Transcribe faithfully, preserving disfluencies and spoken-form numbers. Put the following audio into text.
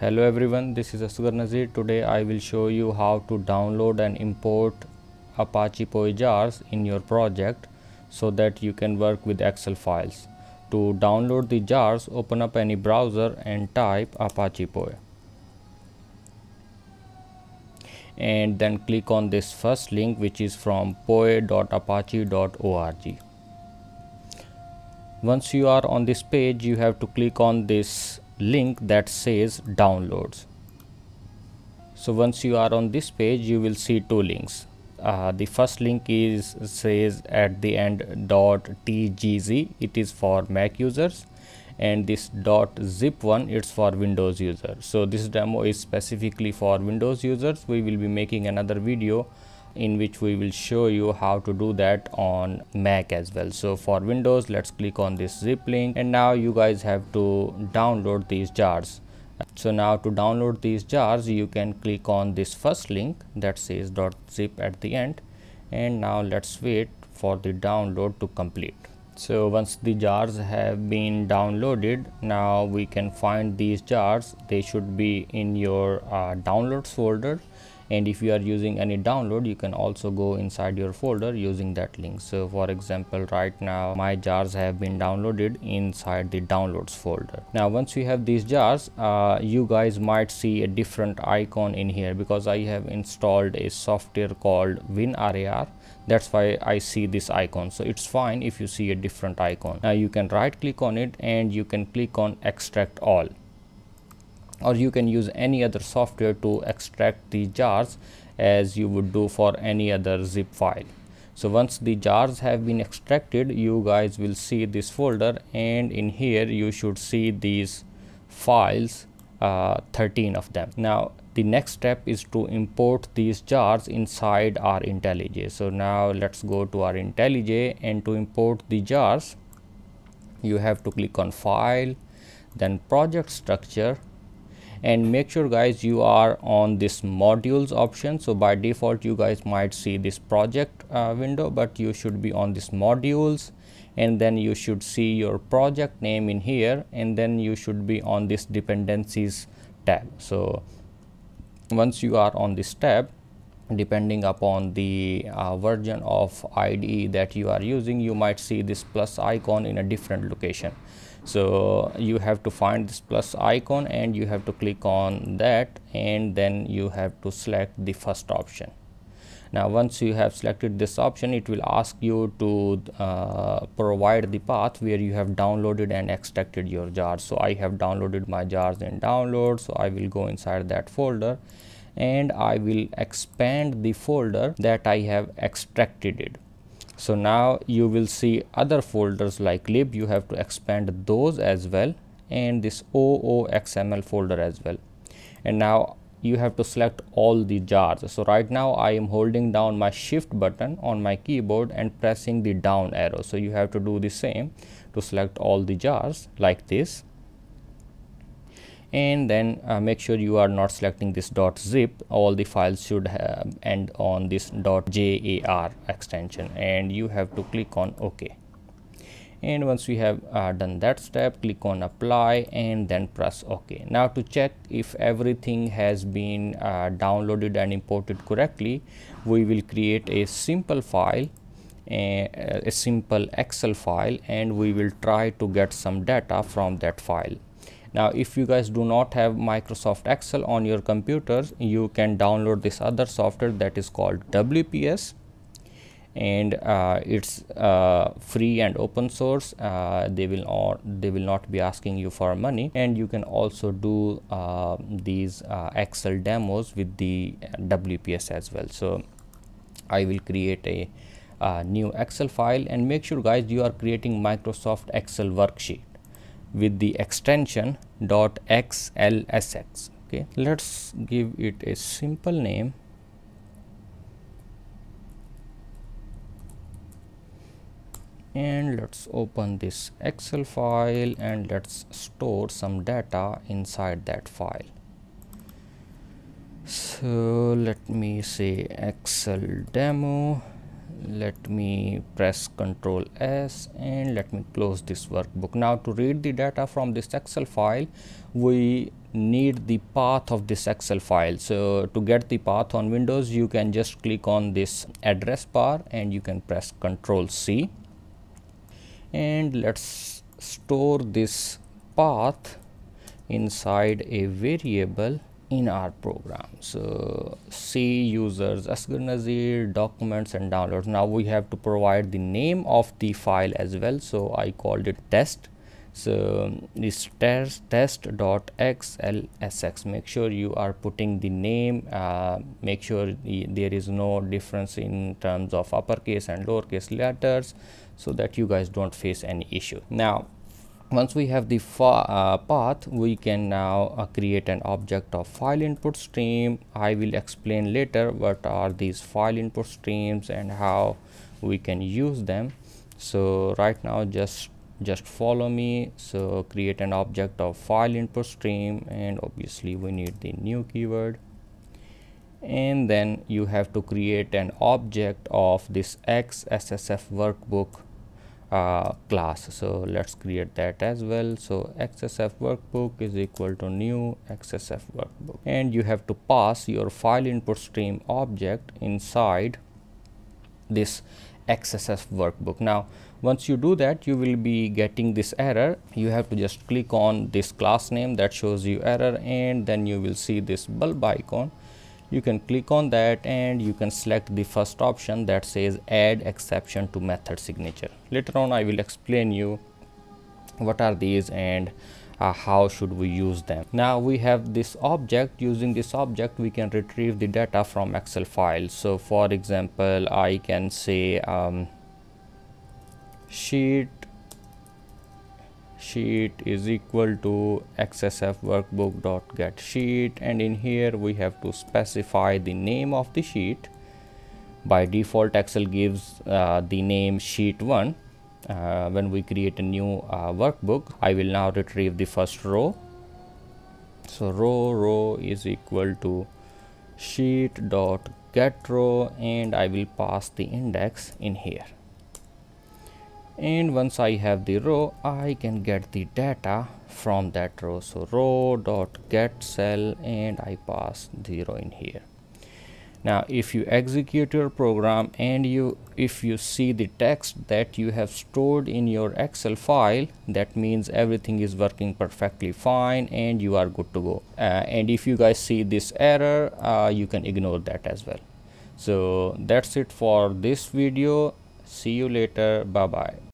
Hello everyone, this is Asghar Nazir. Today I will show you how to download and import Apache P O I jars in your project so that you can work with Excel files. To download the jars, open up any browser and type Apache P O I and then click on this first link, which is from poi dot apache dot org. Once you are on this page, you have to click on this link that says downloads. So once you are on this page, you will see two links. Uh, the first link is says at the end .tgz, it is for Mac users, and this .zip one, it's for Windows users. So this demo is specifically for Windows users. We will be making another video in which we will show you how to do that on Mac as well. So for Windows, let's click on this zip link, and now you guys have to download these jars. So now to download these jars, you can click on this first link that says .zip at the end, and now let's wait for the download to complete. So once the jars have been downloaded, now we can find these jars. They should be in your uh, downloads folder. And if you are using any download, you can also go inside your folder using that link. So for example, right now my jars have been downloaded inside the downloads folder. Now once you have these jars, uh, you guys might see a different icon in here because I have installed a software called WinRAR. That's why I see this icon. So it's fine if you see a different icon. Now you can right click on it and you can click on extract all. Or you can use any other software to extract the jars as you would do for any other zip file. So once the jars have been extracted, you guys will see this folder, and in here you should see these files, uh, thirteen of them. Now the next step is to import these jars inside our IntelliJ. So now let's go to our IntelliJ, and to import the jars you have to click on File, then Project Structure, and make sure guys you are on this modules option. So by default you guys might see this project uh, window, but you should be on this modules, and then you should see your project name in here, and then you should be on this dependencies tab. So once you are on this tab, depending upon the uh, version of I D E that you are using, you might see this plus icon in a different location. So you have to find this plus icon and you have to click on that, and then you have to select the first option. Now once you have selected this option, it will ask you to uh, provide the path where you have downloaded and extracted your jars. So I have downloaded my jars in download, so I will go inside that folder and I will expand the folder that I have extracted it. So now you will see other folders like lib, you have to expand those as well, and this O O X M L folder as well. And now you have to select all the jars. So right now I am holding down my shift button on my keyboard and pressing the down arrow. So you have to do the same to select all the jars like this. And then uh, make sure you are not selecting this .zip. All the files should have end on this .jar extension, and you have to click on OK. And once we have uh, done that step, click on apply and then press OK. Now to check if everything has been uh, downloaded and imported correctly, we will create a simple file, a, a simple Excel file, and we will try to get some data from that file. Now if you guys do not have Microsoft Excel on your computers, you can download this other software that is called W P S, and uh, it's uh, free and open source. Uh, they will or they will not be asking you for money, and you can also do uh, these uh, Excel demos with the W P S as well. So I will create a uh, new Excel file, and make sure guys you are creating Microsoft Excel worksheet with the extension .xlsx. Okay, let's give it a simple name, and let's open this Excel file and let's store some data inside that file. So let me say Excel demo, Let me press Control S and let me close this workbook. Now to read the data from this Excel file, we need the path of this Excel file. So to get the path on Windows, you can just click on this address bar and you can press Control C. And let's store this path inside a variable in our program. So C users Asghar Nazir documents and downloads. Now we have to provide the name of the file as well, so I called it test. So this test test dot xlsx, make sure you are putting the name, uh, make sure the, there is no difference in terms of uppercase and lowercase letters, so that you guys don't face any issue. Now once we have the uh, path, we can now uh, create an object of file input stream. I will explain later what are these file input streams and how we can use them. So right now just just follow me. So create an object of file input stream, and obviously we need the new keyword, and then you have to create an object of this X S S F workbook Uh, class. So let's create that as well. So X S S F workbook is equal to new X S S F workbook, and you have to pass your file input stream object inside this X S S F workbook. Now once you do that, you will be getting this error. You have to just click on this class name that shows you error, and then you will see this bulb icon. You can click on that and you can select the first option that says add exception to method signature. Later on I will explain you what are these and uh, how should we use them. Now we have this object. Using this object we can retrieve the data from Excel files. So for example, I can say um, sheet sheet is equal to X S S F workbook dot get sheet, and in here we have to specify the name of the sheet. By default Excel gives uh, the name sheet one. Uh, when we create a new uh, workbook, I will now retrieve the first row. So row row is equal to sheet dot get row, and I will pass the index in here. And once I have the row, I can get the data from that row. So row dot get cell, and I pass the row in here. Now if you execute your program and you if you see the text that you have stored in your Excel file, that means everything is working perfectly fine and you are good to go. Uh, and if you guys see this error, uh, you can ignore that as well. So that's it for this video. See you later. Bye bye.